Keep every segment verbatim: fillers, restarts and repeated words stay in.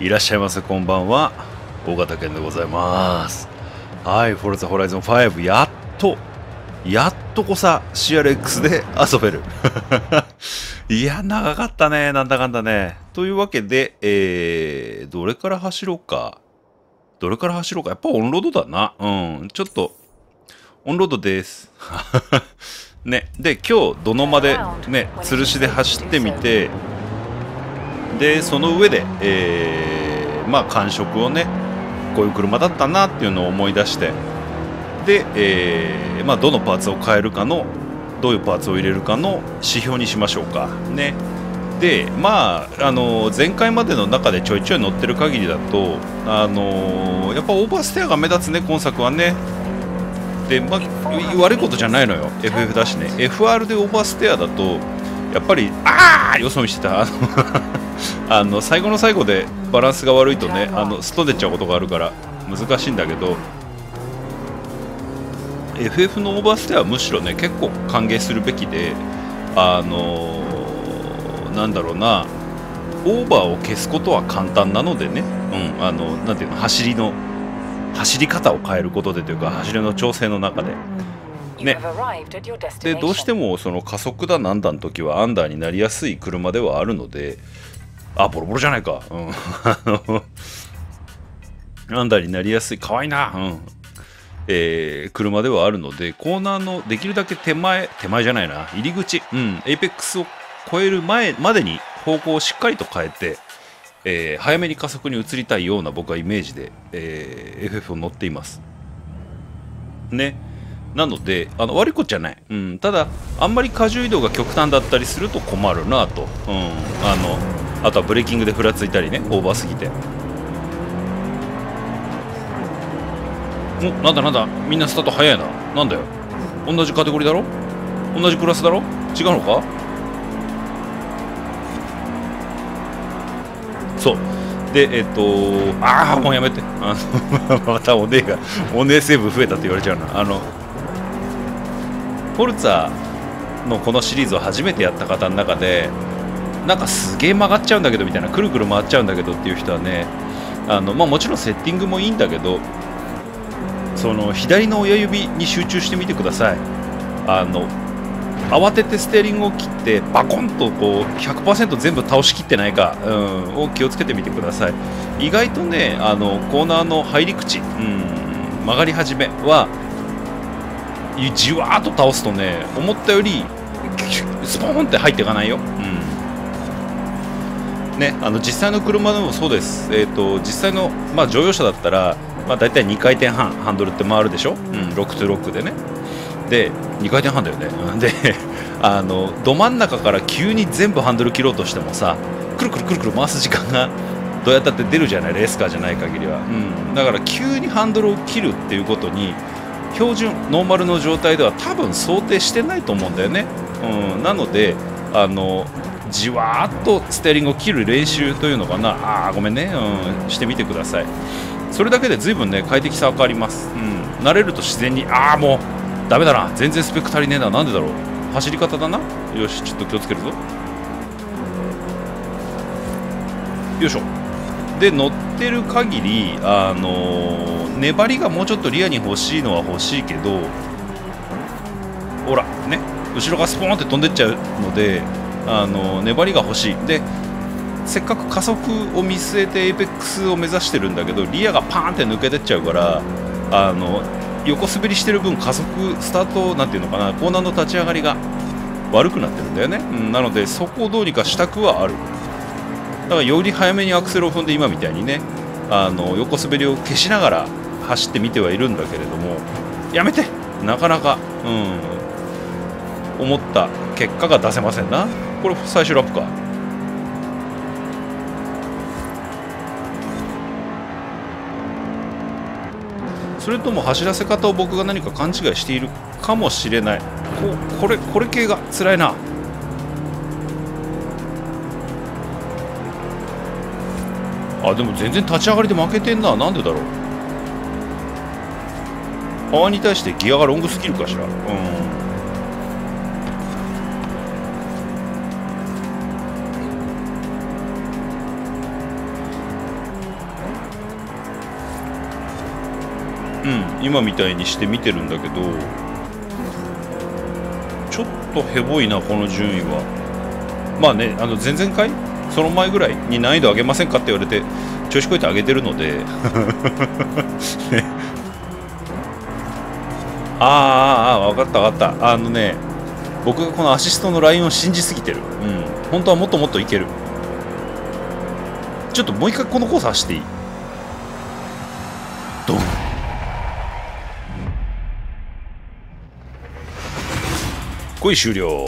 いらっしゃいませ、こんばんは。大型犬でございます。はい、フォルツァホライゾンファイブ、やっと、やっとこさ、シーアールエックス で遊べる。いや、長かったね、なんだかんだね。というわけで、えー、どれから走ろうか。どれから走ろうか。やっぱオンロードだな。うん、ちょっと、オンロードです。ね、で、今日、どの間で、ね、吊るしで走ってみて、でその上で、えー、まあ感触をね、こういう車だったなっていうのを思い出して、で、えー、まあどのパーツを変えるかの、どういうパーツを入れるかの指標にしましょうかね。でまあ、あの前回までの中でちょいちょい乗ってる限りだと、あのやっぱオーバーステアが目立つね、今作はね。で、まあ、悪いことじゃないのよ、 エフエフ だしね。 エフアール でオーバーステアだとやっぱりああよそ見してた。あの最後の最後でバランスが悪いとね、あのすっ飛んでっちゃうことがあるから難しいんだけど、 エフエフ のオーバーステアはむしろね結構歓迎するべきで、あのー、なんだろうな、オーバーを消すことは簡単なのでね、うん、あのなんていうの、走りの走り方を変えることでというか、走りの調整の中で。ね、でどうしてもその加速だなんだの時はアンダーになりやすい車ではあるので、あボロボロじゃないか、うん、アンダーになりやすい、かわいいな、うんえー、車ではあるので、コーナーのできるだけ手前手前じゃないな、入り口、うん、エイペックスを越える前までに方向をしっかりと変えて、えー、早めに加速に移りたいような僕はイメージで、えー、エフエフ を乗っていますね。なのであの悪いことじゃない、うん、ただあんまり荷重移動が極端だったりすると困るなと、うん、あのあとはブレーキングでふらついたりね、オーバーすぎて。おなんだなんだ、みんなスタート早いな、なんだよ、同じカテゴリーだろ、同じクラスだろ、違うのか。そうで、えっとああもうやめて、あのまたお姉がお姉セーブ増えたって言われちゃうな。あのフォルツァのこのシリーズを初めてやった方の中で、なんかすげえ曲がっちゃうんだけどみたいな、くるくる回っちゃうんだけどっていう人はね、あの、まあ、もちろんセッティングもいいんだけど、その左の親指に集中してみてください。あの慌ててステーリングを切ってバコンとこう ひゃくパーセント 全部倒しきってないか、うん、を気をつけてみてください。意外とね、あのコーナーの入り口、うん、曲がり始めはじわーっと倒すとね、思ったよりスポーンって入っていかないよ、うんね、あの実際の車でもそうです、えー、と実際の、まあ、乗用車だったら、まあ、大体にかいてんはんハンドルって回るでしょ、うん、ろくとろくでね、でにかいてんはんだよね、であのど真ん中から急に全部ハンドル切ろうとしてもさ、くるくるくるくる回す時間がどうやったって出るじゃない、レースカーじゃない限りは、うん、だから急にハンドルを切るっていうことに標準ノーマルの状態では多分想定してないと思うんだよね、うん、なのであのじわーっとステアリングを切る練習というのかな、あーごめんね、うん、してみてください。それだけで随分ね快適さが変わります、うん、慣れると自然に、ああもうダメだな、全然スペック足りねえな、なんでだろう、走り方だな、よしちょっと気をつけるぞ、よいしょ。で乗ってる限り、あのー、粘りがもうちょっとリアに欲しいのは欲しいけど、ほらね、後ろがスポーンって飛んでっちゃうので、あのー、粘りが欲しい。でせっかく加速を見据えてエイペックスを目指してるんだけど、リアがパーンって抜けてっちゃうから、あの横滑りしてる分加速スタートなんていうのかな、コーナーの立ち上がりが悪くなってるんだよね、うん、なのでそこをどうにかしたくはある。だからより早めにアクセルを踏んで、今みたいにね、あの横滑りを消しながら走ってみてはいるんだけれども、やめてなかなか、うん、思った結果が出せませんな。これ最終ラップか、それとも走らせ方を僕が何か勘違いしているかもしれない。 こ, これこれ系が辛いな。あでも全然立ち上がりで負けてんな、なんでだろう。パワーに対してギアがロングすぎるかしら、うん、うん、今みたいにして見てるんだけど、ちょっとヘボいなこの順位は。まあね、あの前々回その前ぐらいに難易度上げませんかって言われて調子こいて上げてるので、ね、あーあー分かった分かった、あのね、僕がこのアシストのラインを信じすぎてる、うん、本当はもっともっといける。ちょっともう一回このコース走っていい？ドン。こい終了。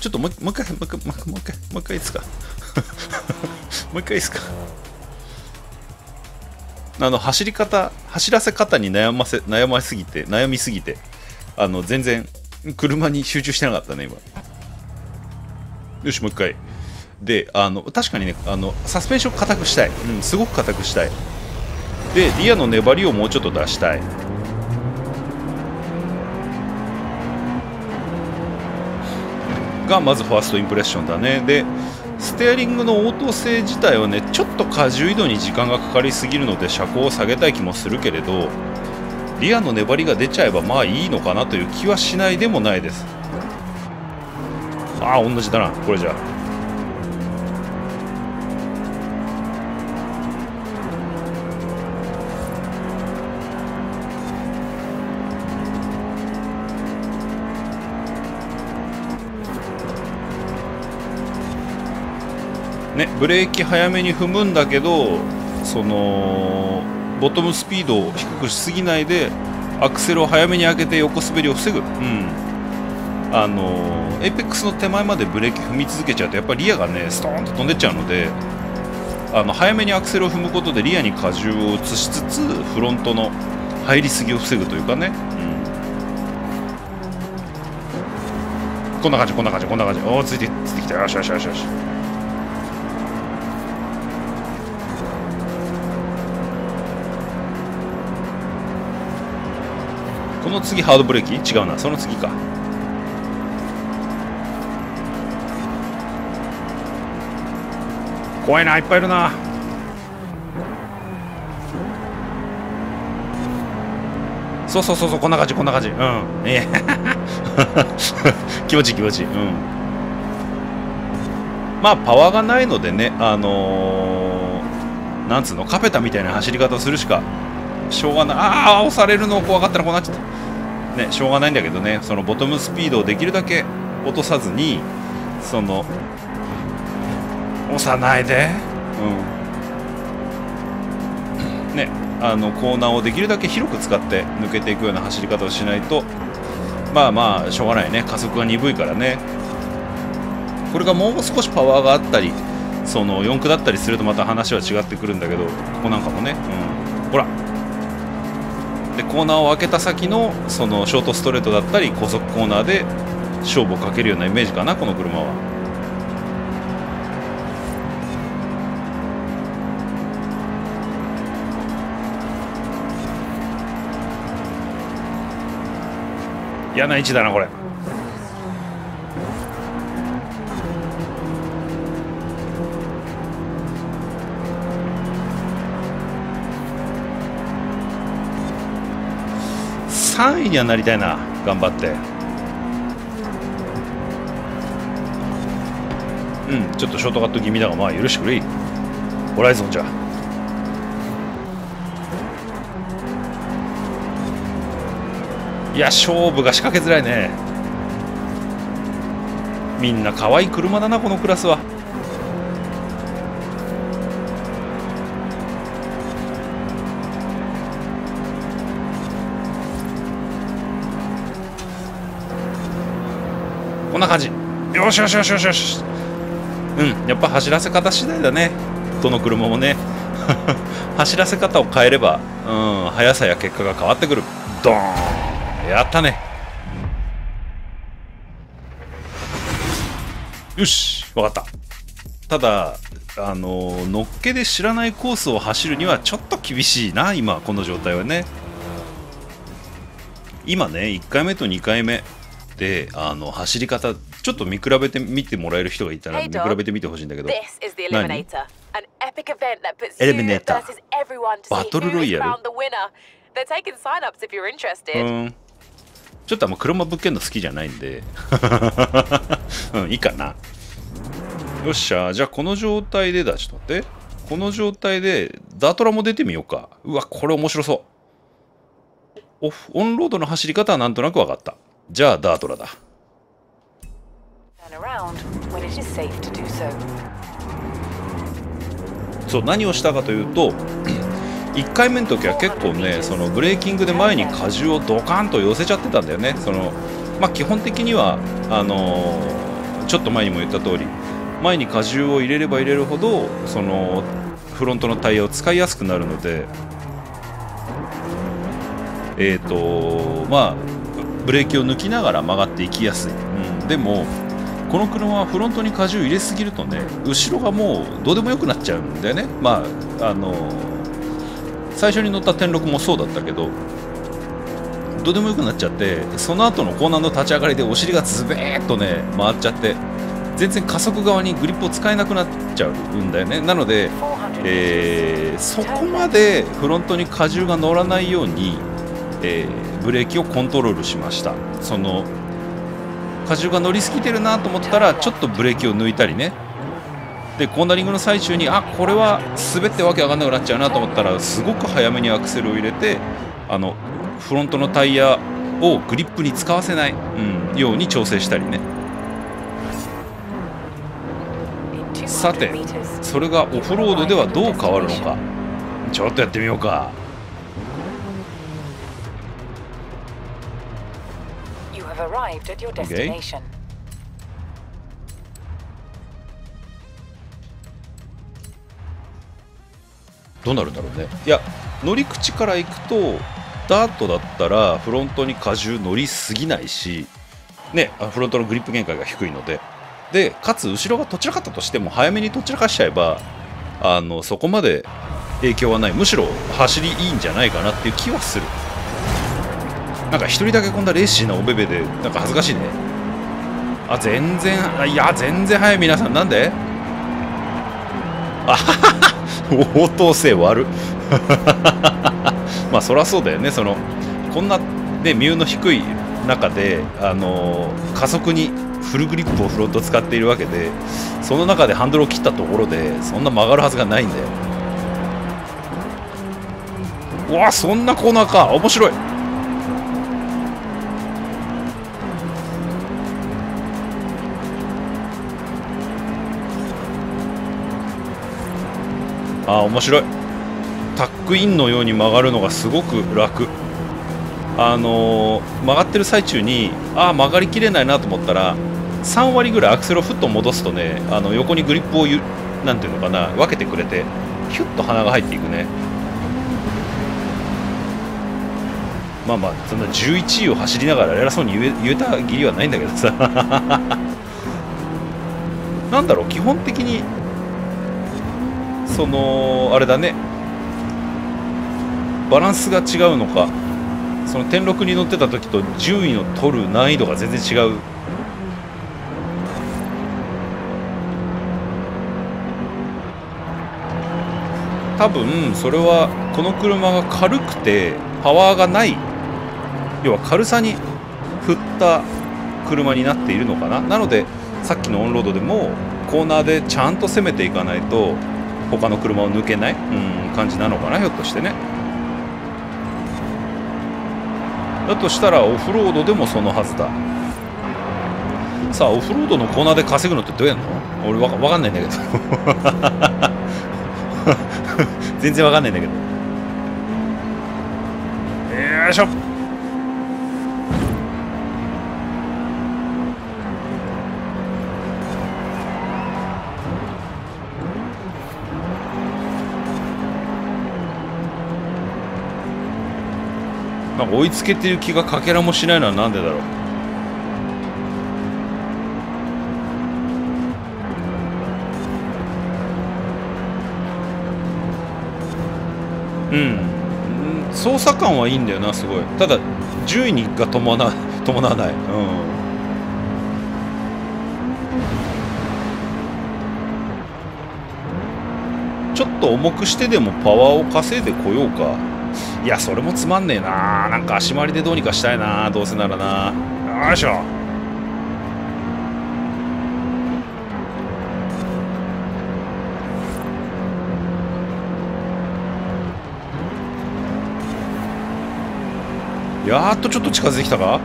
ちょっともう一回もう一回もう一回もう一回いいですかもう一回いいですか。あの走り方、走らせ方に悩ませ悩ませすぎて悩みすぎて、あの全然車に集中してなかったね今。よしもう一回。で、あの確かにね、あのサスペンション硬くしたい、うん、すごく硬くしたい。でリアの粘りをもうちょっと出したい。がまずファーストインプレッションだね。でステアリングの応答性自体はね、ちょっと荷重移動に時間がかかりすぎるので車高を下げたい気もするけれど、リアの粘りが出ちゃえばまあいいのかなという気はしないでもないです。ああ同じだなこれじゃあ。ね、ブレーキ早めに踏むんだけど、そのボトムスピードを低くしすぎないでアクセルを早めに上げて横滑りを防ぐ、うん、あのー、エイペックスの手前までブレーキ踏み続けちゃうとやっぱりリアがねストーンと飛んでっちゃうので、あの早めにアクセルを踏むことでリアに荷重を移しつつフロントの入りすぎを防ぐというかね、うん、こんな感じこんな感じこんな感じ、おーついてついてきた、よしよしよしよし。この次ハードブレーキ？違うな、その次か。怖いな、いっぱいいるな。そうそうそうそう、こんな感じこんな感じ、うん、ええ気持ちいい気持ちいい、うん。まあパワーがないのでね、あのー、なんつうの、カペタみたいな走り方をするしかしょうがない。ああ押されるの怖かったらこうなっちゃったね、しょうがないんだけどね、そのボトムスピードをできるだけ落とさずに、その押さないで、うん、ね、あのコーナーをできるだけ広く使って抜けていくような走り方をしないと、まあまあしょうがないね、加速が鈍いからね。これがもう少しパワーがあったり、その四駆だったりするとまた話は違ってくるんだけど、ここなんかもね、うん、ほらでコーナーを開けた先のそのショートストレートだったり高速コーナーで勝負をかけるようなイメージかなこの車は。嫌な位置だなこれ。さんいにはなりたいな、頑張って。うん、ちょっとショートカット気味だがまあ許してくれい。ホライゾンじゃ。いや勝負が仕掛けづらいね。みんな可愛い車だなこのクラスは。こんな感じ。よしよしよしよしよし。うん、やっぱ走らせ方次第だね。どの車もね。走らせ方を変えれば、うん、速さや結果が変わってくる。ドーン。やったね。よし、わかった。ただ、あの、のっけで知らないコースを走るにはちょっと厳しいな、今、この状態はね。今ね、いっかいめとにかいめ。であの走り方ちょっと見比べてみてもらえる人がいたら見比べてみてほしいんだけど、何？エレミネーター、バトルロイヤル。うん。ちょっとあんま車ぶっけんの好きじゃないんでうん、いいかな。よっしゃ、じゃあこの状態でだ、ちょっと待って。この状態でダートラも出てみようか。うわ、これ面白そう。オフオンロードの走り方はなんとなく分かった。じゃあダートラだ。そう、何をしたかというといっかいめの時は結構ね、そのブレーキングで前に荷重をドカンと寄せちゃってたんだよね。そのまあ、基本的にはあのー、ちょっと前にも言った通り、前に荷重を入れれば入れるほどそのフロントのタイヤを使いやすくなるので、えーとまあ、ブレーキを抜きながら曲がっていきやすい、うん、でもこの車はフロントに荷重入れすぎるとね、後ろがもうどうでもよくなっちゃうんだよね。まああの最初に乗ったテンロクもそうだったけど、どうでもよくなっちゃって、その後のコーナーの立ち上がりでお尻がズベーっとね回っちゃって、全然加速側にグリップを使えなくなっちゃうんだよね。なので、えー、そこまでフロントに荷重が乗らないように、えー、ブレーキをコントロールしました。その荷重が乗りすぎてるなと思ったらちょっとブレーキを抜いたりね。でコーナリングの最中に、あ、これは滑ってわけわかんなくなっちゃうなと思ったら、すごく早めにアクセルを入れて、あのフロントのタイヤをグリップに使わせない、うん、ように調整したりね。さて、それがオフロードではどう変わるのか、ちょっとやってみようか。Okay. どうなるんだろうね。いや、乗り口から行くとダートだったらフロントに荷重乗りすぎないし、ね、フロントのグリップ限界が低いので。でかつ後ろがどちらかったとしても早めにどちらかしちゃえば、あのそこまで影響はない、むしろ走りいいんじゃないかなっていう気はする。なんか一人だけこんなレーシーなおべべでなんか恥ずかしいね。あ、全然、いや全然早い。皆さんなんで、あはは、応答性悪まあそりゃそうだよね。そのこんなね、ミューの低い中で、あのー、加速にフルグリップをフロント使っているわけで、その中でハンドルを切ったところでそんな曲がるはずがないんだよ。うわ、そんなコーナーか、面白い。あー、面白い。タックインのように曲がるのがすごく楽。あのー、曲がってる最中に、あ、曲がりきれないなと思ったらさんわりぐらいアクセルをふっと戻すとね、あの横にグリップをゆなんていうのかな、分けてくれてヒュッと鼻が入っていくね。まあまあそんなじゅういちいを走りながら偉そうに言え、言えた義理はないんだけどさなんだろう、基本的にそのあれだね、バランスが違うのか、そのテンロクに乗ってた時と順位の取る難易度が全然違う。多分それはこの車が軽くてパワーがない、要は軽さに振った車になっているのかな。なのでさっきのオンロードでもコーナーでちゃんと攻めていかないと他の車を抜けない、うん、感じなのかな、ひょっとしてね。だとしたらオフロードでもそのはずだ。さあ、オフロードのコーナーで稼ぐのってどうやるの、俺わ か, わかんないんだけど全然わかんないんだけど、よいしょ。なんか追いつけてる気がかけらもしないのはなんでだろう。うん、操作感はいいんだよな、すごい。ただ順位にが伴わ伴わない、うん、ちょっと重くしてでもパワーを稼いでこようか。いやそれもつまんねえな。なんか足回りでどうにかしたいな、どうせならな。よいしょ。やっとちょっと近づいてきたか。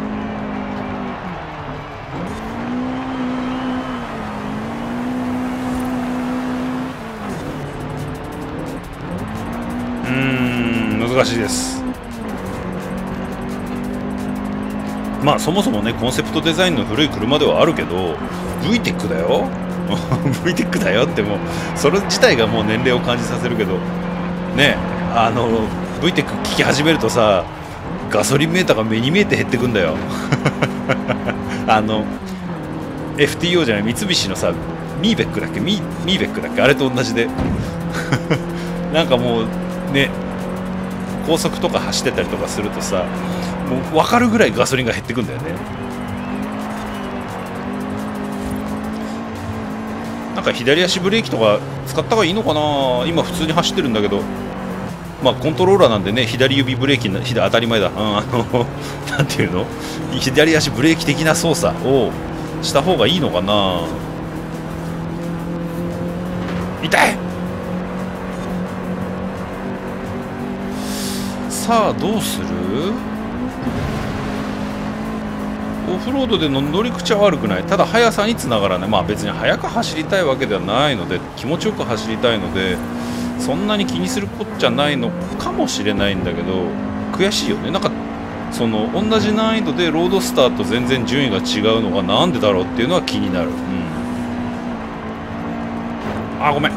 うーん、難しいです。まあそもそもね、コンセプトデザインの古い車ではあるけど ブイテック だよブイテック だよって、もうそれ自体がもう年齢を感じさせるけどね。あの ブイテック 聞き始めるとさ、ガソリンメーターが目に見えて減ってくんだよあの エフティーオー じゃない、三菱のさ、ミーベックだっけ、 ミ, ミーベックだっけ、あれと同じでなんかもうね、高速とか走ってたりとかするとさ、もう分かるぐらいガソリンが減ってくんだよね。なんか左足ブレーキとか使った方がいいのかな。今普通に走ってるんだけど、まあコントローラーなんでね、左指ブレーキな、当たり前だ、うん、あのなんていうの、左足ブレーキ的な操作をした方がいいのかな。痛い。さあどうする。オフロードでの乗り口は悪くない。ただ速さにつながらない。まあ別に速く走りたいわけではないので、気持ちよく走りたいので、そんなに気にするこっちゃないのかもしれないんだけど、悔しいよね。なんかその同じ難易度でロードスターと全然順位が違うのがなんでだろうっていうのは気になる。うん、あ、ごめん。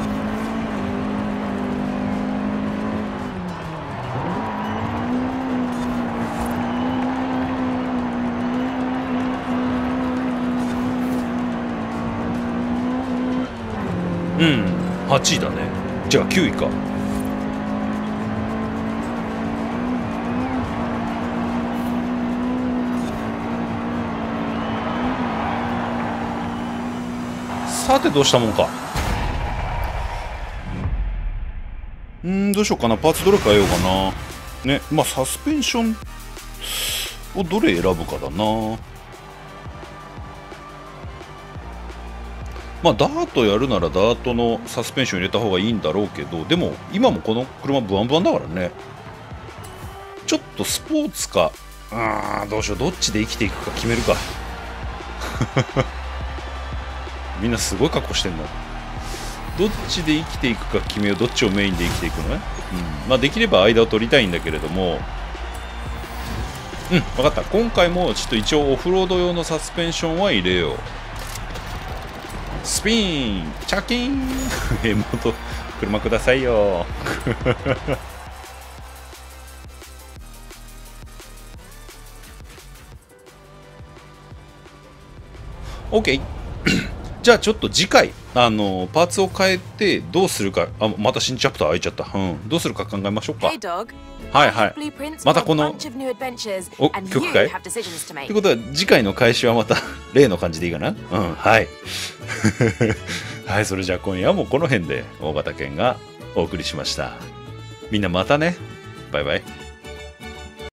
うん、はちいだね。じゃあきゅういか。さてどうしたもんか。うん、どうしようかな。パーツどれ変えようかな。ね、まあサスペンションをどれ選ぶかだな。まあ、ダートやるならダートのサスペンション入れた方がいいんだろうけど、でも今もこの車ブワンブワンだからね。ちょっとスポーツか、あーどうしよう、どっちで生きていくか決めるかみんなすごい格好してんの。どっちで生きていくか決めよう。どっちをメインで生きていくのね、うん、まあできれば間を取りたいんだけれども、うん、分かった。今回もちょっと一応オフロード用のサスペンションは入れよう。スピンチャキーン妹、車くださいよOK じゃあちょっと次回、あのパーツを変えてどうするか、あ、また新チャプター開いちゃった、うん、どうするか考えましょうか。はいはい、またこのお曲解ってことは、次回の開始はまた例の感じでいいかな。うん、はいはい、それじゃあ今夜はもうこの辺で大型犬がお送りしました。みんなまたね、バイバイ。